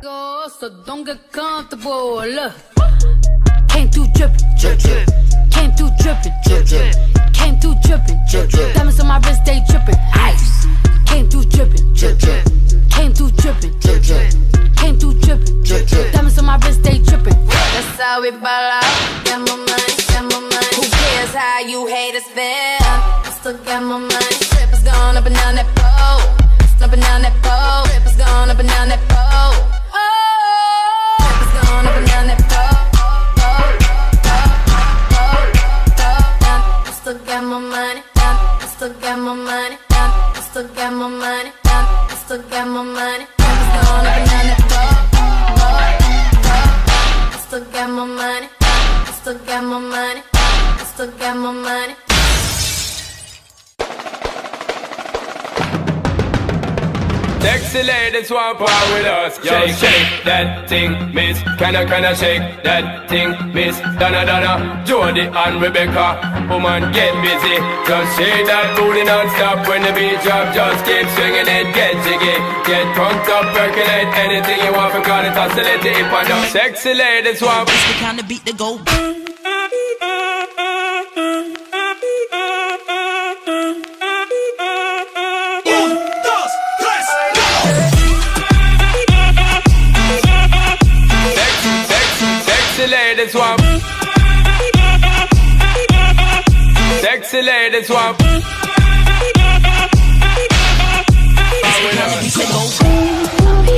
Go, so don't get comfortable. Look, came through drippin', drip drip. Came through drippin', drip drip. Came through drippin', drip drip. Diamonds on my wrist, they drippin'. Ice. Came through drippin', drip drip. Came through drippin', drip drip. Came through drippin', drip drip. Diamonds on my wrist, they drippin'. That's how we ball out. Got my money, got my money. Who cares how you haters feel? I still got my money. Trippers gone up and down that pole. Up and down that pole, rippers gone up and down that pole. Oh, rippers gone up and down that pole. I still got my money, I still got my money, I still got my money, I still got my money. Rippers gone up and down that pole. I still got my money, I still got my money, I still got my money. Sexy ladies want part with us. Yo, shake that thing, miss. Can I shake that thing, miss. Donna, Jody and Rebecca. Woman, get busy. Just shake that booty non-stop. When the beat drop, just keep swinging it. Get jiggy, get drunk up, percolate. Anything you want, because it's oscillating if I don't. Sexy ladies want. It's the kind of beat that go. Ladies swap. Sexy ladies swap. I'll be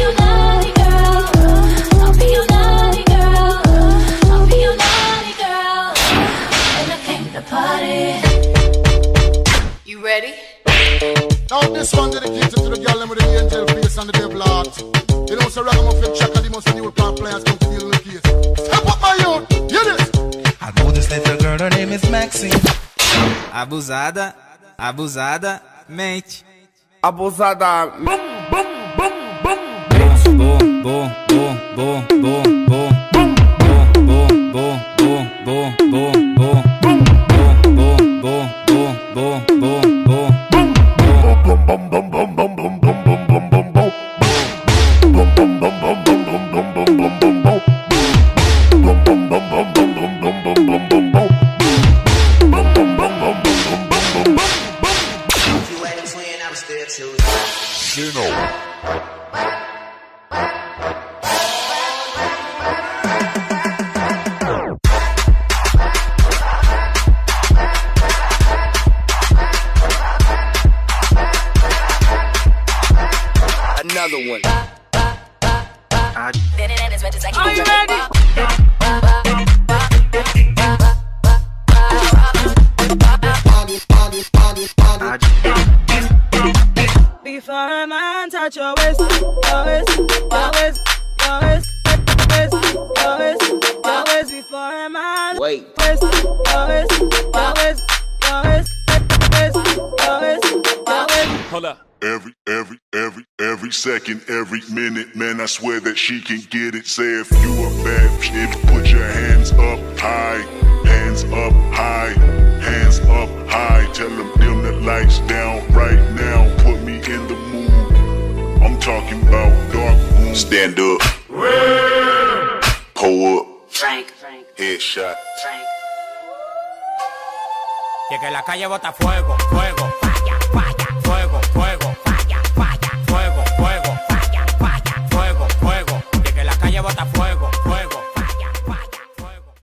your naughty girl. I'll be your naughty girl. I'll be your naughty girl. And I came to party. You ready? Now this one dedicated to the girl and with the angel face and the devil heart. You know, so ragamuffin checker, the most new pop players come to deal with the case. Step up my youth, hear this! I know this little girl, her name is Maxine. Abusada, abusada, mate. Abusada, boom, boom, boom, boom, boom, boom, boom, boom, boom, boom, boom, boom, boom, boom, boom, boom, boom. I swear that she can get it. Say if you a bad bitch, put your hands up high, hands up high, hands up high. Tell them dim the lights down right now. Put me in the mood. I'm talking about dark room. Stand up. Pull up. Frank. Headshot. Frank. De que la calle bota fuego, fuego, falla, falla, fuego, fuego, falla, falla, fuego, fuego. Fuego, de que la calle bota fuego.